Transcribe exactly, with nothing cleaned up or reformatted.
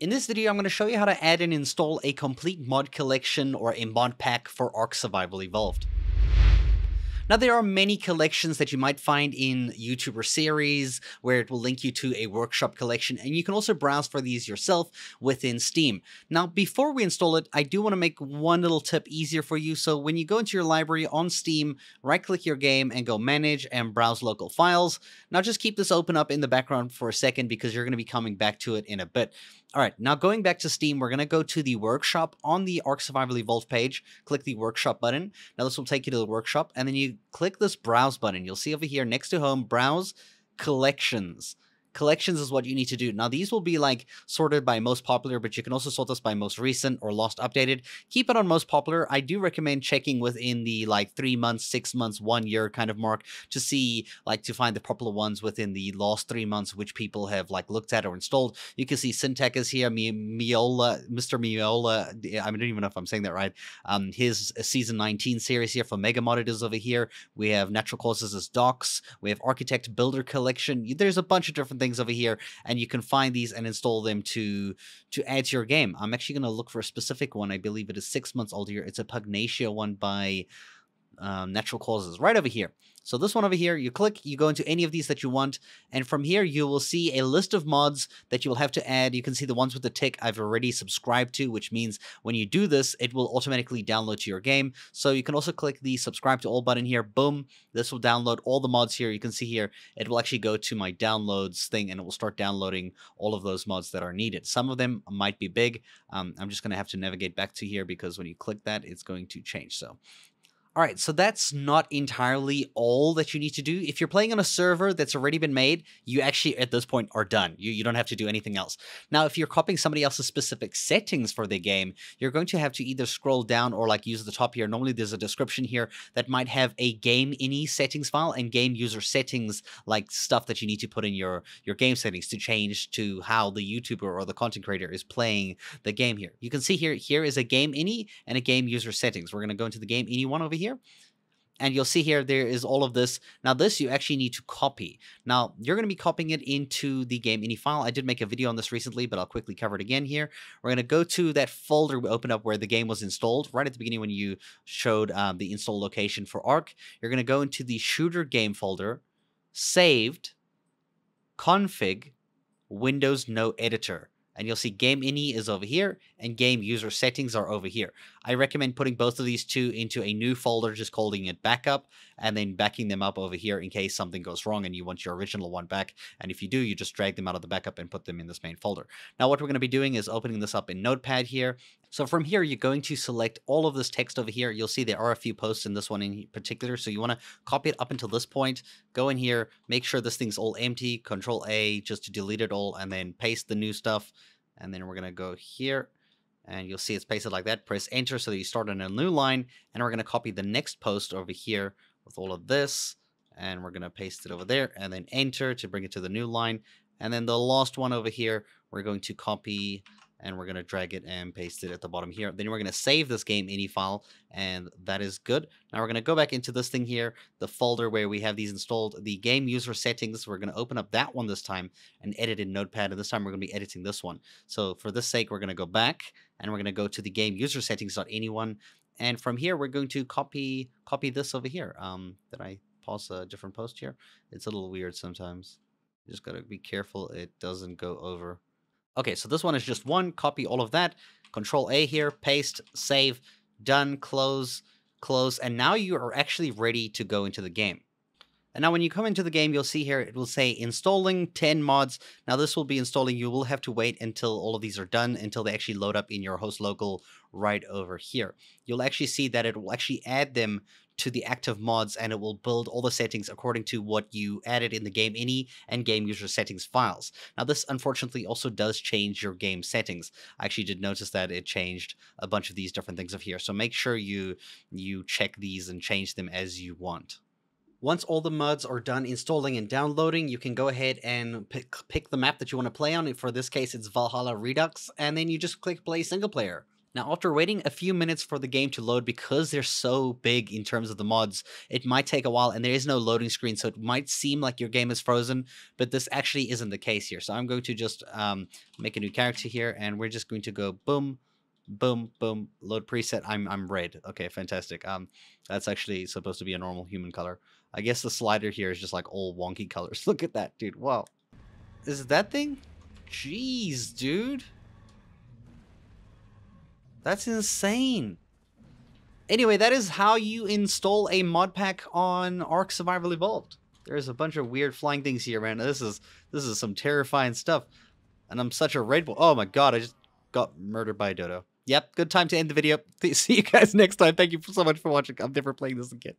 In this video, I'm going to show you how to add and install a complete mod collection or a mod pack for Ark Survival Evolved. Now, there are many collections that you might find in YouTuber series where it will link you to a workshop collection, and you can also browse for these yourself within Steam. Now, before we install it, I do want to make one little tip easier for you. So when you go into your library on Steam, right-click your game and go Manage and Browse Local Files. Now, just keep this open up in the background for a second because you're going to be coming back to it in a bit. All right, now going back to Steam, we're going to go to the workshop on the Ark Survival Evolved page, click the workshop button. Now this will take you to the workshop, and then you click this browse button. You'll see over here next to home, browse collections. Collections is what you need to do. Now these will be like sorted by most popular, but you can also sort this by most recent or last updated. Keep it on most popular. I do recommend checking within the like three months, six months, one year kind of mark to see like to find the popular ones within the last three months, which people have like looked at or installed. You can see SynTech is here, Miola, Mister Miola. I don't even know if I'm saying that right. Um, his season nineteen series here for Mega Modders over here. We have Natural Causes as docs. We have Architect Builder Collection. There's a bunch of different things over here, and you can find these and install them to to add to your game. I'm actually going to look for a specific one. I believe it is six months old here. It's a Pugnacia one by um, Natural Causes right over here. So this one over here, you click, you go into any of these that you want, and from here you will see a list of mods that you will have to add. You can see the ones with the tick I've already subscribed to, which means when you do this, it will automatically download to your game. So you can also click the subscribe to all button here. Boom. This will download all the mods here. You can see here, it will actually go to my downloads thing, and it will start downloading all of those mods that are needed. Some of them might be big. Um, I'm just going to have to navigate back to here because when you click that, it's going to change. So all right, so that's not entirely all that you need to do. If you're playing on a server that's already been made, you actually at this point are done. You, you don't have to do anything else. Now, if you're copying somebody else's specific settings for their game, you're going to have to either scroll down or like use the top here. Normally there's a description here that might have a game ini settings file and game user settings, like stuff that you need to put in your, your game settings to change to how the YouTuber or the content creator is playing the game here. You can see here, here is a game ini and a game user settings. We're gonna go into the game ini one over here. Here. And you'll see here, there is all of this. Now this you actually need to copy. Now you're going to be copying it into the game ini file. I did make a video on this recently, but I'll quickly cover it again here. We're going to go to that folder we opened up where the game was installed right at the beginning when you showed um, the install location for Ark. You're going to go into the shooter game folder, saved, config, Windows no editor. And you'll see game ini is over here and game user settings are over here. I recommend putting both of these two into a new folder, just calling it backup and then backing them up over here in case something goes wrong and you want your original one back. And if you do, you just drag them out of the backup and put them in this main folder. Now, what we're going to be doing is opening this up in Notepad here. So from here, you're going to select all of this text over here. You'll see there are a few posts in this one in particular. So you want to copy it up until this point, go in here, make sure this thing's all empty, control A just to delete it all, and then paste the new stuff. And then we're going to go here and you'll see it's pasted like that. Press enter so that you start on a new line, and we're going to copy the next post over here with all of this. And we're going to paste it over there and then enter to bring it to the new line. And then the last one over here, we're going to copy and we're going to drag it and paste it at the bottom here. Then we're going to save this game ini file, and that is good. Now we're going to go back into this thing here, the folder where we have these installed, the game user settings. We're going to open up that one this time and edit in Notepad, and this time we're going to be editing this one. So for this sake, we're going to go back, and we're going to go to the game user settings.anyone, and from here, we're going to copy copy this over here. Um, did I pause a different post here? It's a little weird sometimes. You just got to be careful it doesn't go over. Okay, so this one is just one, copy all of that, control A here, paste, save, done, close, close, and now you are actually ready to go into the game. And now when you come into the game, you'll see here, it will say installing ten mods. Now this will be installing, you will have to wait until all of these are done, until they actually load up in your host local right over here. You'll actually see that it will actually add them to the active mods, and it will build all the settings according to what you added in the game ini and game user settings files. Now this unfortunately also does change your game settings. I actually did notice that it changed a bunch of these different things up here. So make sure you, you check these and change them as you want. Once all the mods are done installing and downloading, you can go ahead and pick, pick the map that you want to play on. And for this case, it's Valhalla Redux, and then you just click play single player. Now, after waiting a few minutes for the game to load, because they're so big in terms of the mods, it might take a while and there is no loading screen. So it might seem like your game is frozen, but this actually isn't the case here. So I'm going to just um, make a new character here and we're just going to go boom, boom, boom, load preset. I'm, I'm red. Okay, fantastic. Um, that's actually supposed to be a normal human color. I guess the slider here is just like all wonky colors. Look at that, dude. Wow. Is it that thing? Jeez, dude. That's insane. Anyway, that is how you install a mod pack on Ark Survival Evolved. There's a bunch of weird flying things here, man. This is this is some terrifying stuff. And I'm such a red bull. Oh my god, I just got murdered by a dodo. Yep, good time to end the video. See you guys next time. Thank you so much for watching. I'm never playing this again.